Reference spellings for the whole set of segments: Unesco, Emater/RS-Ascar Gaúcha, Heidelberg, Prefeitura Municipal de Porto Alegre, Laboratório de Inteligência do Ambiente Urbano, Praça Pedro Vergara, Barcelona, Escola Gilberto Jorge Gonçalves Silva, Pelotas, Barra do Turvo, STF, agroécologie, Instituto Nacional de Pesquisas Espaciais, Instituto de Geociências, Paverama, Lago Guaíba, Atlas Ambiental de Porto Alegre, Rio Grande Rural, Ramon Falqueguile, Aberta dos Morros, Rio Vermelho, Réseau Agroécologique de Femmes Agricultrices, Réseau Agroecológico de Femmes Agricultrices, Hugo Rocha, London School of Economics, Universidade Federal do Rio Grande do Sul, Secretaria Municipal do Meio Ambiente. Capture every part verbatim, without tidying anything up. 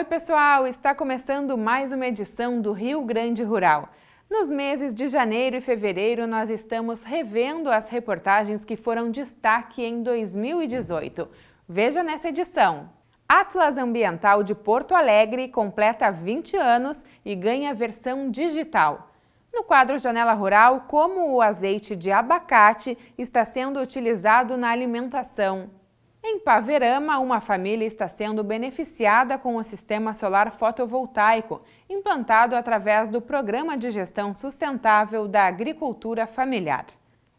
Oi pessoal, está começando mais uma edição do Rio Grande Rural. Nos meses de janeiro e fevereiro, nós estamos revendo as reportagens que foram destaque em dois mil e dezoito. Veja nessa edição. Atlas Ambiental de Porto Alegre completa vinte anos e ganha versão digital. No quadro Janela Rural, como o azeite de abacate está sendo utilizado na alimentação. Em Paverama, uma família está sendo beneficiada com o sistema solar fotovoltaico, implantado através do Programa de Gestão Sustentável da Agricultura Familiar.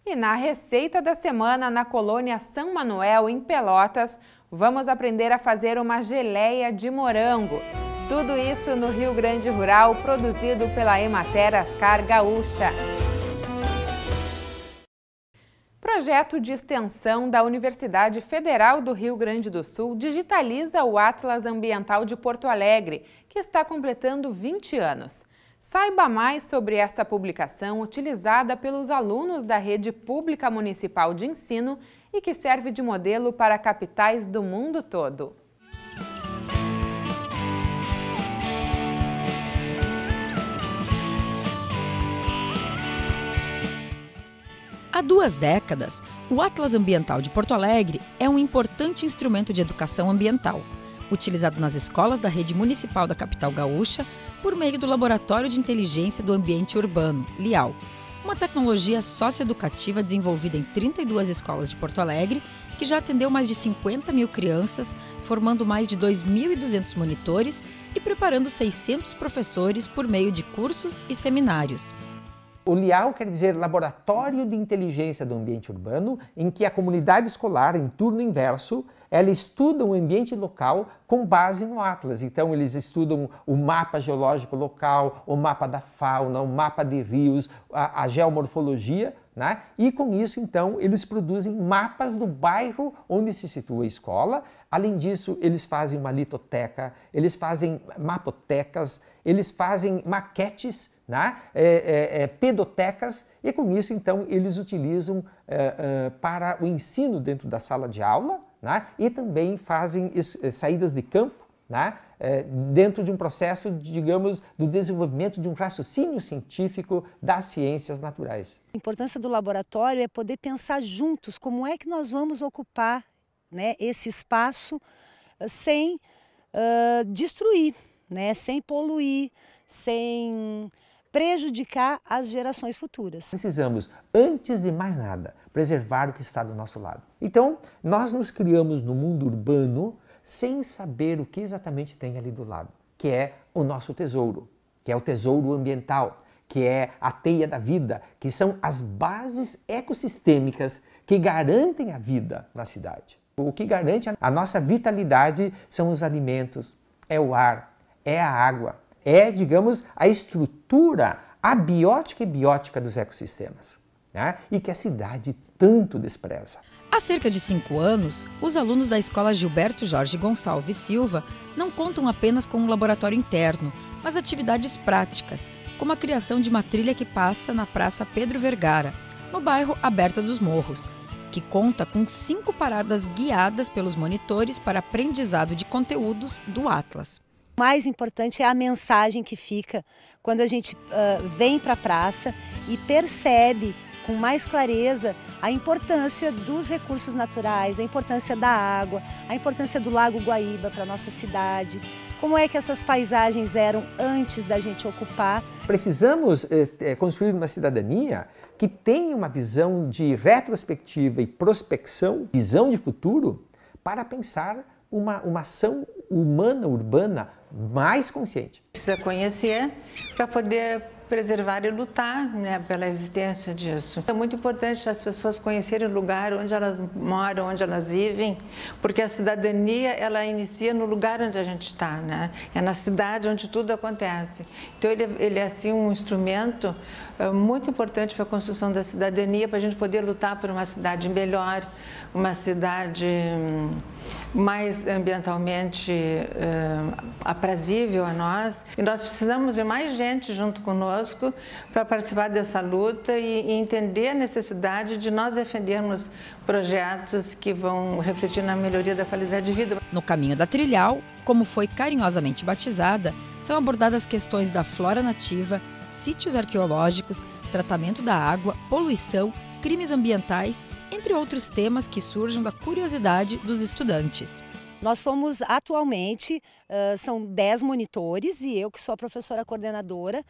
E na Receita da Semana, na colônia São Manuel, em Pelotas, vamos aprender a fazer uma geleia de morango. Tudo isso no Rio Grande Rural, produzido pela Emater/R S-Ascar Gaúcha. Projeto de extensão da Universidade Federal do Rio Grande do Sul digitaliza o Atlas Ambiental de Porto Alegre, que está completando vinte anos. Saiba mais sobre essa publicação utilizada pelos alunos da Rede Pública Municipal de Ensino e que serve de modelo para capitais do mundo todo. Há duas décadas, o Atlas Ambiental de Porto Alegre é um importante instrumento de educação ambiental, utilizado nas escolas da rede municipal da capital gaúcha por meio do Laboratório de Inteligência do Ambiente Urbano, LIAU, uma tecnologia socioeducativa desenvolvida em trinta e duas escolas de Porto Alegre, que já atendeu mais de cinquenta mil crianças, formando mais de dois mil e duzentos monitores e preparando seiscentos professores por meio de cursos e seminários. O LIAU quer dizer Laboratório de Inteligência do Ambiente Urbano, em que a comunidade escolar, em turno inverso, ela estuda o ambiente local com base no Atlas. Então, eles estudam o mapa geológico local, o mapa da fauna, o mapa de rios, a, a geomorfologia, né? E com isso, então, eles produzem mapas do bairro onde se situa a escola. Além disso, eles fazem uma litoteca, eles fazem mapotecas, eles fazem maquetes, Né? É, é, é, pedotecas, e com isso, então, eles utilizam é, é, para o ensino dentro da sala de aula, né? E também fazem isso, é, saídas de campo, né? É, dentro de um processo, digamos, do desenvolvimento de um raciocínio científico das ciências naturais. A importância do laboratório é poder pensar juntos como é que nós vamos ocupar, né, esse espaço sem uh, destruir, né, sem poluir, sem prejudicar as gerações futuras. Precisamos, antes de mais nada, preservar o que está do nosso lado. Então, nós nos criamos no mundo urbano sem saber o que exatamente tem ali do lado, que é o nosso tesouro, que é o tesouro ambiental, que é a teia da vida, que são as bases ecossistêmicas que garantem a vida na cidade. O que garante a nossa vitalidade são os alimentos, é o ar, é a água, é, digamos, a estrutura abiótica e biótica dos ecossistemas, né? E que a cidade tanto despreza. Há cerca de cinco anos, os alunos da Escola Gilberto Jorge Gonçalves Silva não contam apenas com um laboratório interno, mas atividades práticas, como a criação de uma trilha que passa na Praça Pedro Vergara, no bairro Aberta dos Morros, que conta com cinco paradas guiadas pelos monitores para aprendizado de conteúdos do Atlas. O mais importante é a mensagem que fica quando a gente uh, vem para a praça e percebe com mais clareza a importância dos recursos naturais, a importância da água, a importância do Lago Guaíba para a nossa cidade, como é que essas paisagens eram antes da gente ocupar. Precisamos eh, construir uma cidadania que tenha uma visão de retrospectiva e prospecção, visão de futuro, para pensar uma, uma ação humana, urbana, mais consciente. Precisa conhecer para poder preservar e lutar, né, pela existência disso. É muito importante as pessoas conhecerem o lugar onde elas moram, onde elas vivem, porque a cidadania ela inicia no lugar onde a gente está, né? É na cidade onde tudo acontece. Então ele, ele é assim um instrumento muito importante para a construção da cidadania, para a gente poder lutar por uma cidade melhor, uma cidade mais ambientalmente uh, aprazível a nós. E nós precisamos de mais gente junto conosco para participar dessa luta e, e entender a necessidade de nós defendermos projetos que vão refletir na melhoria da qualidade de vida. No Caminho da Trilhal, como foi carinhosamente batizada, são abordadas questões da flora nativa, sítios arqueológicos, tratamento da água, poluição, crimes ambientais, entre outros temas que surgem da curiosidade dos estudantes. Nós somos atualmente, são dez monitores e eu que sou a professora coordenadora.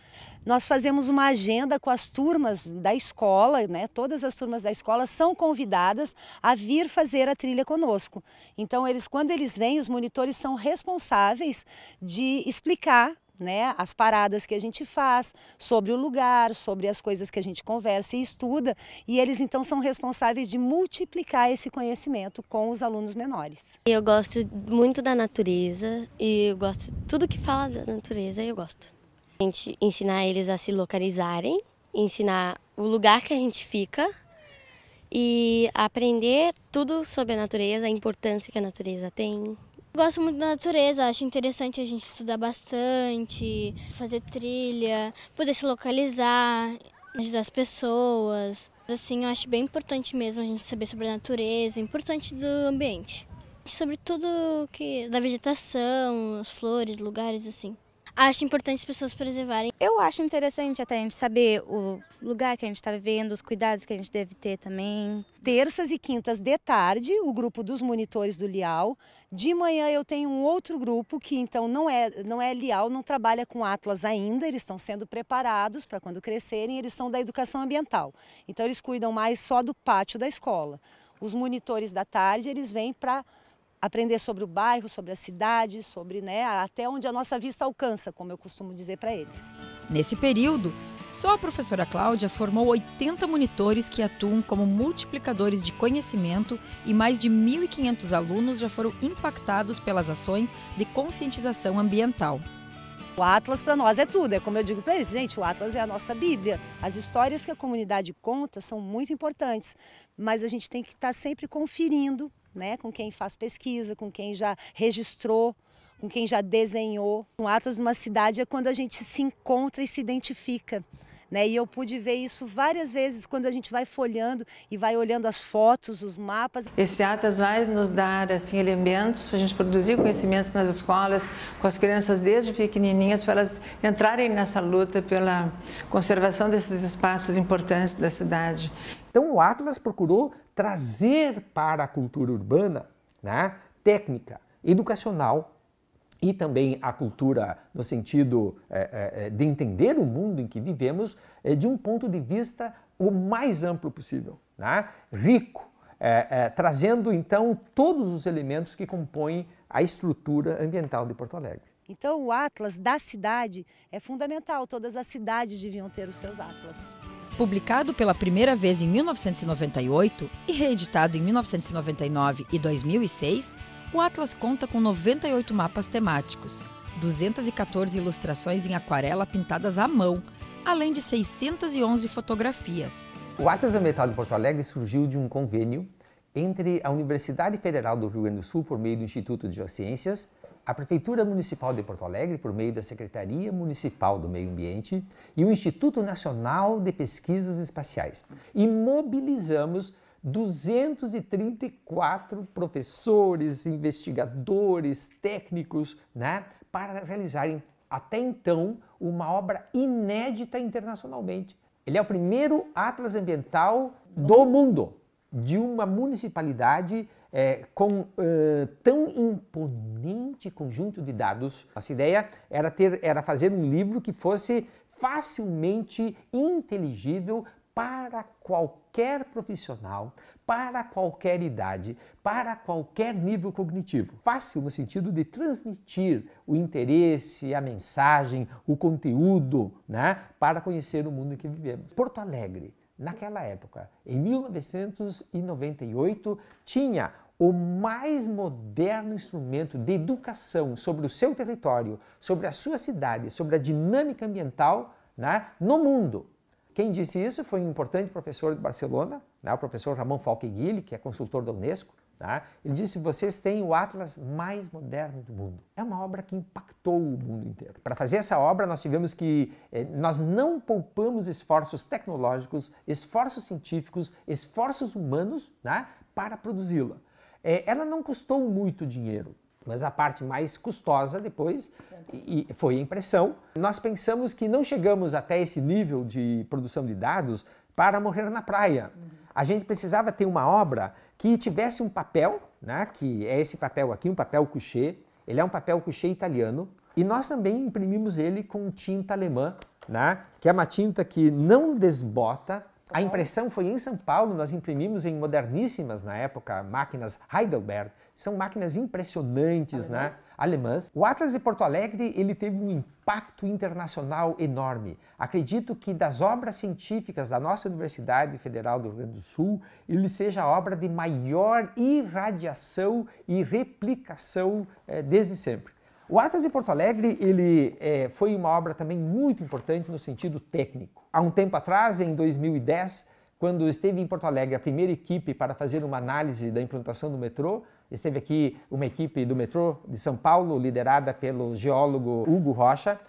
Nós fazemos uma agenda com as turmas da escola, né? Todas as turmas da escola são convidadas a vir fazer a trilha conosco. Então, eles, quando eles vêm, os monitores são responsáveis de explicar, né, as paradas que a gente faz, sobre o lugar, sobre as coisas que a gente conversa e estuda, e eles então são responsáveis de multiplicar esse conhecimento com os alunos menores. Eu gosto muito da natureza e eu gosto tudo que fala da natureza, eu gosto. A gente ensinar eles a se localizarem, ensinar o lugar que a gente fica e aprender tudo sobre a natureza, a importância que a natureza tem. Gosto muito da natureza, acho interessante a gente estudar bastante, fazer trilha, poder se localizar, ajudar as pessoas. Assim, eu acho bem importante mesmo a gente saber sobre a natureza, importante do ambiente. Sobre tudo que, da vegetação, as flores, lugares, assim. Acho importante as pessoas preservarem. Eu acho interessante até a gente saber o lugar que a gente está vivendo, os cuidados que a gente deve ter também. Terças e quintas de tarde, o grupo dos monitores do Lial. De manhã eu tenho um outro grupo que então não é, não é Lial, não trabalha com Atlas ainda, eles estão sendo preparados para quando crescerem, eles são da educação ambiental. Então eles cuidam mais só do pátio da escola. Os monitores da tarde, eles vêm para aprender sobre o bairro, sobre a cidade, sobre, né, até onde a nossa vista alcança, como eu costumo dizer para eles. Nesse período, só a professora Cláudia formou oitenta monitores que atuam como multiplicadores de conhecimento e mais de mil e quinhentos alunos já foram impactados pelas ações de conscientização ambiental. O Atlas para nós é tudo, é como eu digo para eles, gente, o Atlas é a nossa Bíblia. As histórias que a comunidade conta são muito importantes, mas a gente tem que estar sempre conferindo, né, com quem faz pesquisa, com quem já registrou, com quem já desenhou. Um Atlas numa cidade é quando a gente se encontra e se identifica, né? E eu pude ver isso várias vezes quando a gente vai folheando e vai olhando as fotos, os mapas. Esse Atlas vai nos dar assim, elementos para a gente produzir conhecimentos nas escolas, com as crianças desde pequenininhas, para elas entrarem nessa luta pela conservação desses espaços importantes da cidade. Então o Atlas procurou trazer para a cultura urbana, né, técnica, educacional e também a cultura no sentido é, é, de entender o mundo em que vivemos é, de um ponto de vista o mais amplo possível, né, rico, é, é, trazendo então todos os elementos que compõem a estrutura ambiental de Porto Alegre. Então o Atlas da cidade é fundamental, todas as cidades deviam ter os seus Atlas. Publicado pela primeira vez em mil novecentos e noventa e oito e reeditado em mil novecentos e noventa e nove e dois mil e seis, o Atlas conta com noventa e oito mapas temáticos, duzentas e quatorze ilustrações em aquarela pintadas à mão, além de seiscentas e onze fotografias. O Atlas Ambiental de Porto Alegre surgiu de um convênio entre a Universidade Federal do Rio Grande do Sul, por meio do Instituto de Geociências, a Prefeitura Municipal de Porto Alegre, por meio da Secretaria Municipal do Meio Ambiente e o Instituto Nacional de Pesquisas Espaciais. E mobilizamos duzentos e trinta e quatro professores, investigadores, técnicos, né, para realizarem, até então, uma obra inédita internacionalmente. Ele é o primeiro Atlas Ambiental do mundo, de uma municipalidade É, com uh, tão imponente conjunto de dados. Nossa ideia era, ter, era fazer um livro que fosse facilmente inteligível para qualquer profissional, para qualquer idade, para qualquer nível cognitivo. Fácil no sentido de transmitir o interesse, a mensagem, o conteúdo, né, para conhecer o mundo em que vivemos. Porto Alegre, naquela época, em mil novecentos e noventa e oito, tinha o mais moderno instrumento de educação sobre o seu território, sobre a sua cidade, sobre a dinâmica ambiental, né, no mundo. Quem disse isso foi um importante professor de Barcelona, né, o professor Ramon Falqueguile, que é consultor da Unesco. Tá? Ele disse, vocês têm o Atlas mais moderno do mundo. É uma obra que impactou o mundo inteiro. Para fazer essa obra, nós tivemos que... Eh, nós não poupamos esforços tecnológicos, esforços científicos, esforços humanos, né, para produzi-la. Eh, ela não custou muito dinheiro, mas a parte mais custosa depois e, e foi a impressão. Nós pensamos que não chegamos até esse nível de produção de dados para morrer na praia. Uhum. A gente precisava ter uma obra que tivesse um papel, né, que é esse papel aqui, um papel couché. Ele é um papel couché italiano. E nós também imprimimos ele com tinta alemã, né, que é uma tinta que não desbota. A impressão foi em São Paulo, nós imprimimos em moderníssimas, na época, máquinas Heidelberg. São máquinas impressionantes, alemãs. Né? Alemãs. O Atlas de Porto Alegre, ele teve um impacto internacional enorme. Acredito que das obras científicas da nossa Universidade Federal do Rio Grande do Sul, ele seja a obra de maior irradiação e replicação eh, desde sempre. O Atlas de Porto Alegre ele, é, foi uma obra também muito importante no sentido técnico. Há um tempo atrás, em dois mil e dez, quando esteve em Porto Alegre a primeira equipe para fazer uma análise da implantação do metrô, esteve aqui uma equipe do metrô de São Paulo, liderada pelo geólogo Hugo Rocha.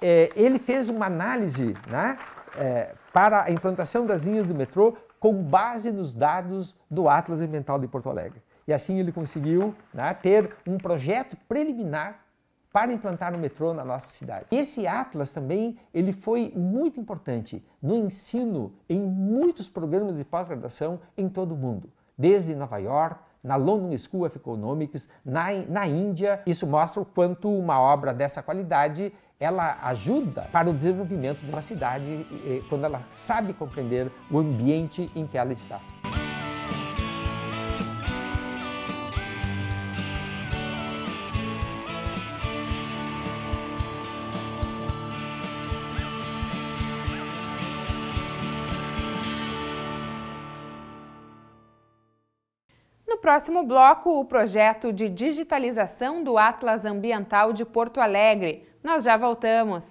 É, ele fez uma análise, né, é, para a implantação das linhas do metrô com base nos dados do Atlas Ambiental de Porto Alegre. E assim ele conseguiu, né, ter um projeto preliminar para implantar o metrô na nossa cidade. Esse Atlas também ele foi muito importante no ensino em muitos programas de pós-graduação em todo o mundo, desde Nova York, na London School of Economics, na, na Índia. Isso mostra o quanto uma obra dessa qualidade ela ajuda para o desenvolvimento de uma cidade quando ela sabe compreender o ambiente em que ela está. No próximo bloco, o projeto de digitalização do Atlas Ambiental de Porto Alegre. Nós já voltamos.